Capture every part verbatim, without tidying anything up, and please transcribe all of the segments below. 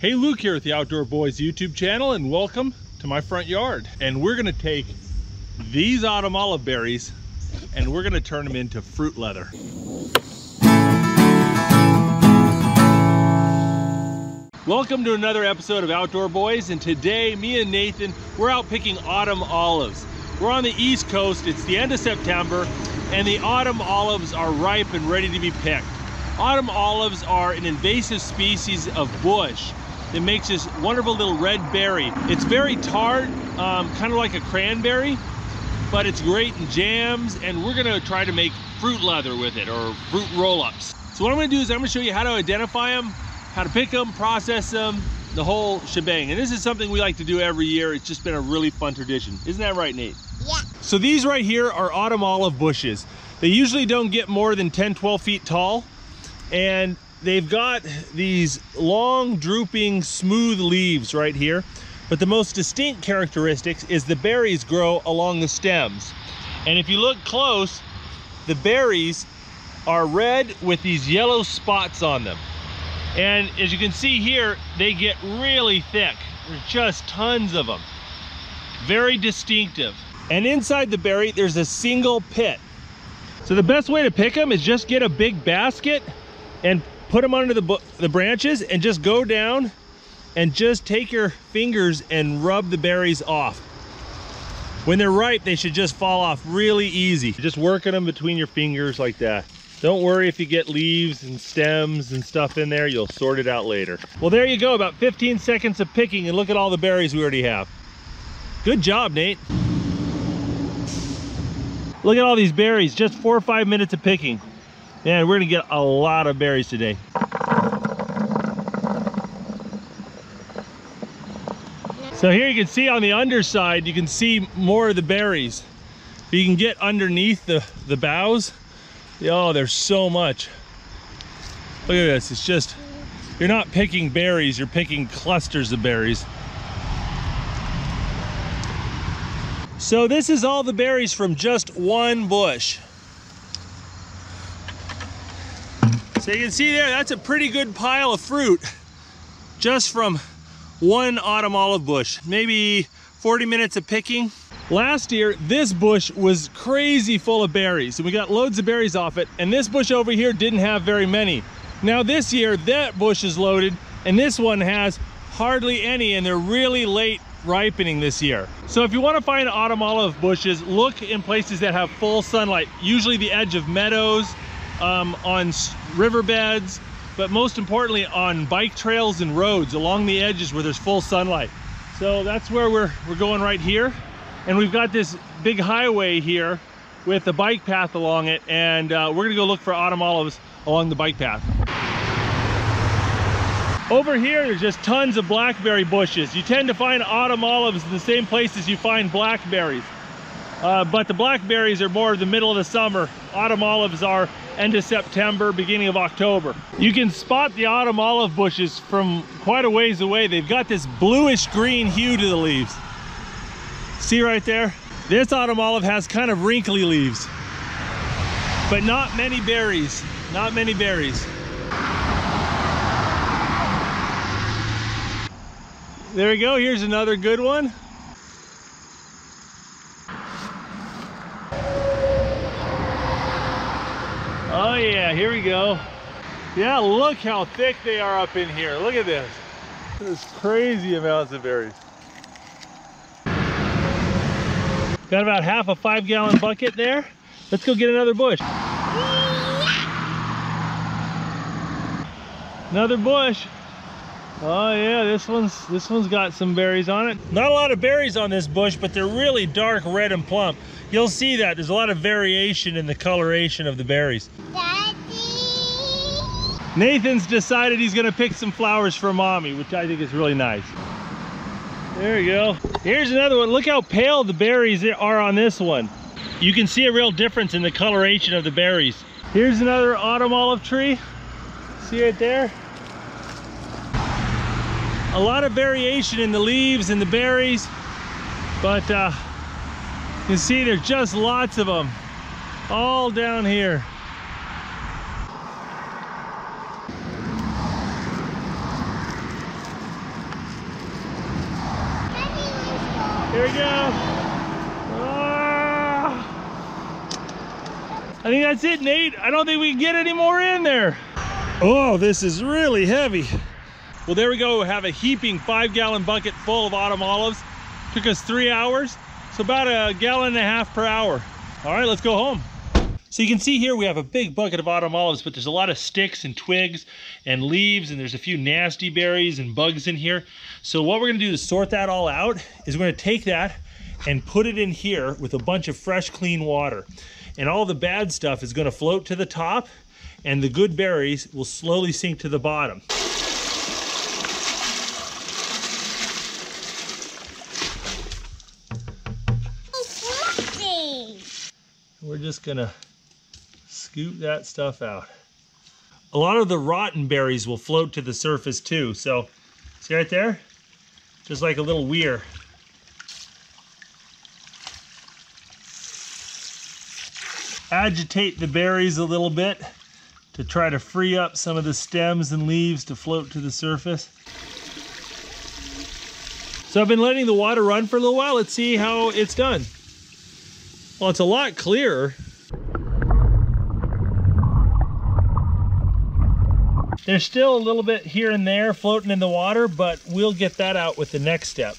Hey, Luke here with the Outdoor Boys YouTube channel, and welcome to my front yard. And we're gonna take these autumn olive berries and we're gonna turn them into fruit leather. Welcome to another episode of Outdoor Boys, and today me and Nathan, we're out picking autumn olives. We're on the East Coast, it's the end of September, and the autumn olives are ripe and ready to be picked. Autumn olives are an invasive species of bush that makes this wonderful little red berry. It's very tart, um, kind of like a cranberry, but it's great in jams, and we're gonna try to make fruit leather with it, or fruit roll-ups. So what I'm gonna do is I'm gonna show you how to identify them, how to pick them, process them, the whole shebang. And this is something we like to do every year. It's just been a really fun tradition. Isn't that right, Nate? Yeah. So these right here are autumn olive bushes. They usually don't get more than ten, twelve feet tall. And they've got these long, drooping, smooth leaves right here. But the most distinct characteristics is the berries grow along the stems. And if you look close, the berries are red with these yellow spots on them. And as you can see here, they get really thick. There's just tons of them. Very distinctive. And inside the berry, there's a single pit. So the best way to pick them is just get a big basket and put them under the, the branches and just go down and just take your fingers and rub the berries off. When they're ripe, they should just fall off really easy. Just working them between your fingers like that. Don't worry if you get leaves and stems and stuff in there, you'll sort it out later. Well, there you go, about fifteen seconds of picking, and look at all the berries we already have. Good job, Nate. Look at all these berries, just four or five minutes of picking. Man, we're gonna get a lot of berries today. So here you can see on the underside, you can see more of the berries. If you can get underneath the, the boughs, oh, there's so much. Look at this, it's just, you're not picking berries, you're picking clusters of berries. So this is all the berries from just one bush. So you can see there, that's a pretty good pile of fruit just from one autumn olive bush. Maybe forty minutes of picking. Last year, this bush was crazy full of berries, and we got loads of berries off it, and this bush over here didn't have very many. Now this year, that bush is loaded, and this one has hardly any, and they're really late ripening this year. So if you want to find autumn olive bushes, look in places that have full sunlight, usually the edge of meadows, um, on riverbeds, but most importantly on bike trails and roads along the edges where there's full sunlight. So that's where we're, we're going right here. And we've got this big highway here with a bike path along it, and uh, we're gonna go look for autumn olives along the bike path. Over here, there's just tons of blackberry bushes. You tend to find autumn olives in the same places you find blackberries. Uh, but the blackberries are more the middle of the summer. Autumn olives are end of September, beginning of October. You can spot the autumn olive bushes from quite a ways away. They've got this bluish-green hue to the leaves. See right there? This autumn olive has kind of wrinkly leaves, but not many berries, not many berries. There we go, here's another good one. Oh yeah, here we go. Yeah, look how thick they are up in here. Look at this. There's crazy amounts of berries. Got about half a five gallon bucket there. Let's go get another bush. Another bush. Oh yeah, this one's this one's got some berries on it. Not a lot of berries on this bush, but they're really dark red and plump. You'll see that there's a lot of variation in the coloration of the berries. Daddy. Nathan's decided he's gonna pick some flowers for mommy, which I think is really nice. There we go. Here's another one. Look how pale the berries are on this one. You can see a real difference in the coloration of the berries. Here's another autumn olive tree. See it there? A lot of variation in the leaves and the berries, but uh, you can see there's just lots of them all down here. Here we go. Ah. I think that's it, Nate. I don't think we can get any more in there. Oh, this is really heavy. Well, there we go. We have a heaping five gallon bucket full of autumn olives. Took us three hours. So about a gallon and a half per hour. All right, let's go home. So you can see here we have a big bucket of autumn olives, but there's a lot of sticks and twigs and leaves, and there's a few nasty berries and bugs in here. So what we're gonna do to sort that all out is we're gonna take that and put it in here with a bunch of fresh, clean water. And all the bad stuff is gonna float to the top, and the good berries will slowly sink to the bottom. We're just gonna scoop that stuff out. A lot of the rotten berries will float to the surface too. So see right there? Just like a little weir. Agitate the berries a little bit to try to free up some of the stems and leaves to float to the surface. So I've been letting the water run for a little while. Let's see how it's done. Well, it's a lot clearer. There's still a little bit here and there floating in the water, but we'll get that out with the next step.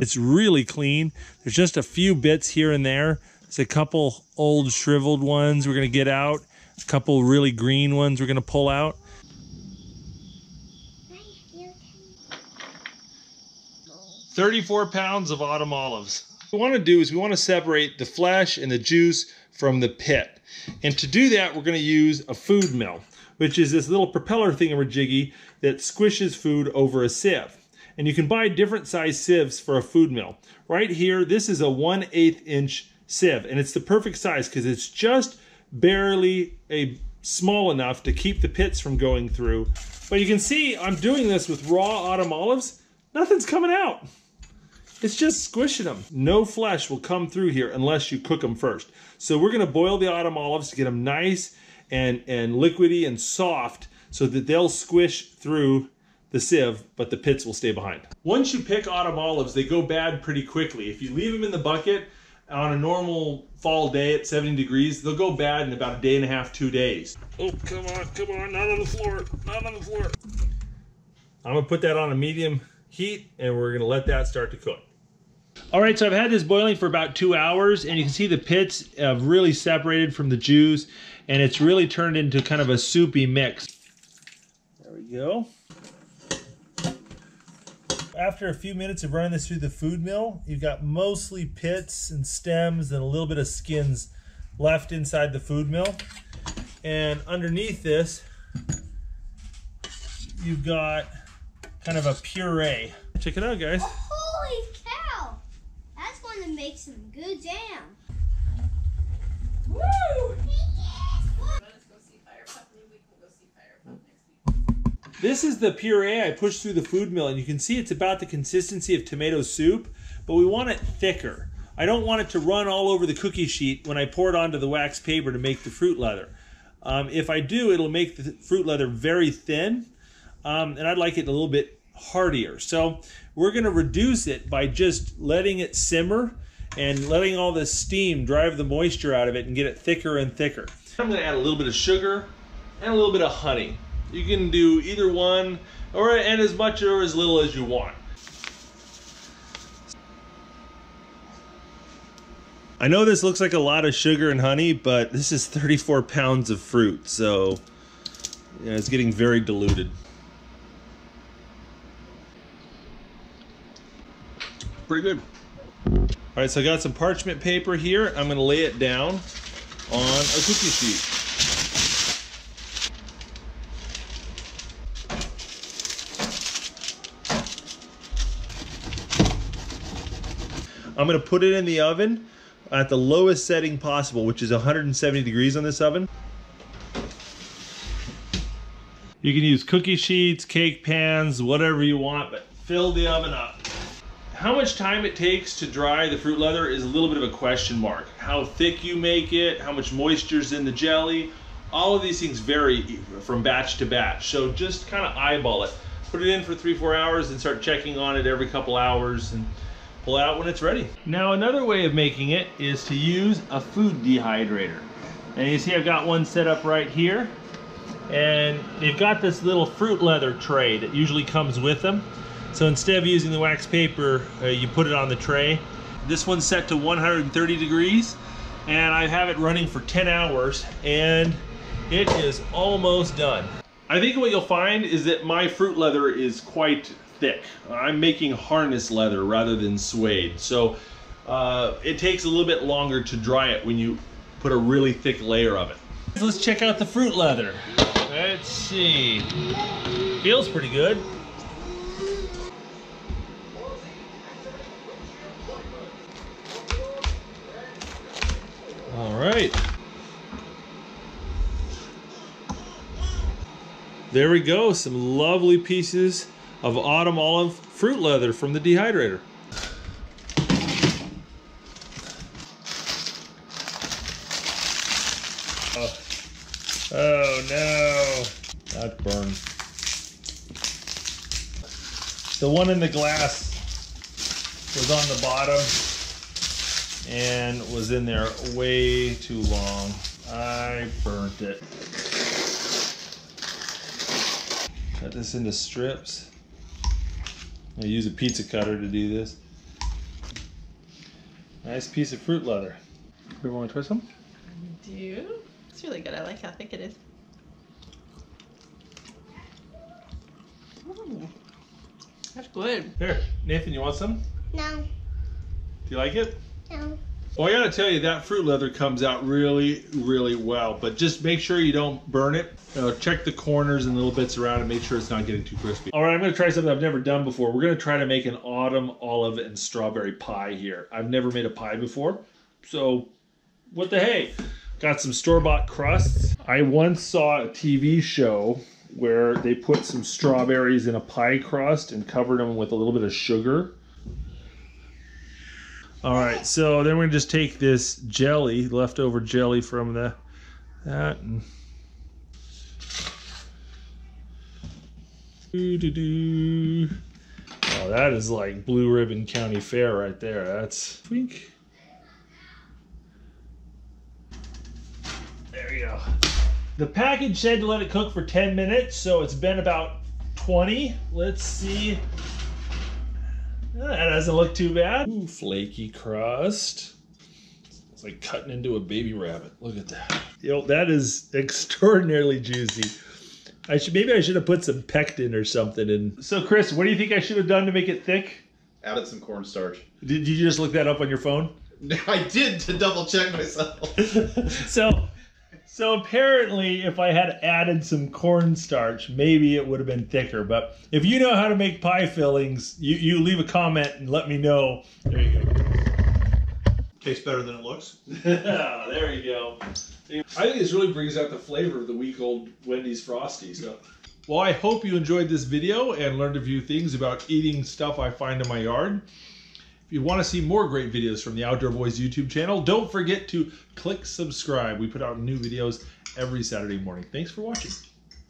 It's really clean. There's just a few bits here and there. There's a couple old shriveled ones we're gonna get out. There's a couple really green ones we're gonna pull out. thirty-four pounds of autumn olives. What we want to do is we want to separate the flesh and the juice from the pit. And to do that, we're going to use a food mill, which is this little propeller thingamajiggy that squishes food over a sieve. And you can buy different size sieves for a food mill. Right here, this is a one eighth inch sieve, and it's the perfect size because it's just barely a small enough to keep the pits from going through. But you can see I'm doing this with raw autumn olives. Nothing's coming out. It's just squishing them. No flesh will come through here unless you cook them first. So we're gonna boil the autumn olives to get them nice and, and liquidy and soft so that they'll squish through the sieve, but the pits will stay behind. Once you pick autumn olives, they go bad pretty quickly. If you leave them in the bucket on a normal fall day at seventy degrees, they'll go bad in about a day and a half, two days. Oh, come on, come on, not on the floor, not on the floor. I'm gonna put that on a medium heat, and we're gonna let that start to cook. All right, so I've had this boiling for about two hours, and you can see the pits have really separated from the juice, and it's really turned into kind of a soupy mix. There we go. After a few minutes of running this through the food mill, you've got mostly pits and stems and a little bit of skins left inside the food mill. And underneath this, you've got kind of a puree. Check it out, guys. Holy cow! That's going to make some good jam. Woo! This is the puree I pushed through the food mill, and you can see it's about the consistency of tomato soup, but we want it thicker. I don't want it to run all over the cookie sheet when I pour it onto the wax paper to make the fruit leather. Um, if I do, it'll make the fruit leather very thin. Um, and I'd like it a little bit heartier. So we're gonna reduce it by just letting it simmer and letting all the steam drive the moisture out of it and get it thicker and thicker. I'm gonna add a little bit of sugar and a little bit of honey. You can do either one, or and as much or as little as you want. I know this looks like a lot of sugar and honey, but this is thirty-four pounds of fruit, so yeah, it's getting very diluted. Pretty good. All right, so I got some parchment paper here. I'm gonna lay it down on a cookie sheet. I'm gonna put it in the oven at the lowest setting possible, which is one hundred seventy degrees on this oven. You can use cookie sheets, cake pans, whatever you want, but fill the oven up. How much time it takes to dry the fruit leather is a little bit of a question mark. How thick you make it, how much moisture is in the jelly, all of these things vary from batch to batch. So just kind of eyeball it. put it in for three, four hours and start checking on it every couple hours and pull out when it's ready. Now another way of making it is to use a food dehydrator. And you see I've got one set up right here. And they've got this little fruit leather tray that usually comes with them. So instead of using the wax paper, uh, you put it on the tray. This one's set to one hundred thirty degrees. And I have it running for ten hours and it is almost done. I think what you'll find is that my fruit leather is quite thick. I'm making harness leather rather than suede. So uh, it takes a little bit longer to dry it when you put a really thick layer of it. Let's check out the fruit leather. Let's see. Feels pretty good. All right. There we go, some lovely pieces of autumn olive fruit leather from the dehydrator. Oh, oh no, that burned. The one in the glass was on the bottom and was in there way too long. I burnt it. Cut this into strips. I use a pizza cutter to do this. Nice piece of fruit leather. You want to try some? I do. It's really good. I like how thick it is. Ooh, that's good. Here, Nathan, you want some? No. Do you like it? No. Well, I gotta tell you, that fruit leather comes out really, really well, but just make sure you don't burn it. You know, check the corners and little bits around and make sure it's not getting too crispy. All right, I'm gonna try something I've never done before. We're gonna try to make an autumn olive and strawberry pie here. I've never made a pie before, so what the hey? Got some store-bought crusts. I once saw a T V show where they put some strawberries in a pie crust and covered them with a little bit of sugar. All right, so then we're gonna just take this jelly, leftover jelly from the, that, and doo, doo, doo. Oh, that is like Blue Ribbon County Fair right there. That's, twink. There you go. The package said to let it cook for ten minutes, so it's been about twenty. Let's see. That doesn't look too bad. Ooh, flaky crust. It's like cutting into a baby rabbit. Look at that. You know, that is extraordinarily juicy. I should maybe I should have put some pectin or something in. So Chris, what do you think I should have done to make it thick? Added some cornstarch. Did you just look that up on your phone? I did, to double check myself. so So apparently, if I had added some cornstarch, maybe it would have been thicker. But if you know how to make pie fillings, you, you leave a comment and let me know. There you go. Tastes better than it looks. Oh, there you go. I think this really brings out the flavor of the week-old Wendy's Frosty. So, well, I hope you enjoyed this video and learned a few things about eating stuff I find in my yard. If you want to see more great videos from the Outdoor Boys YouTube channel, don't forget to click subscribe. We put out new videos every Saturday morning. Thanks for watching.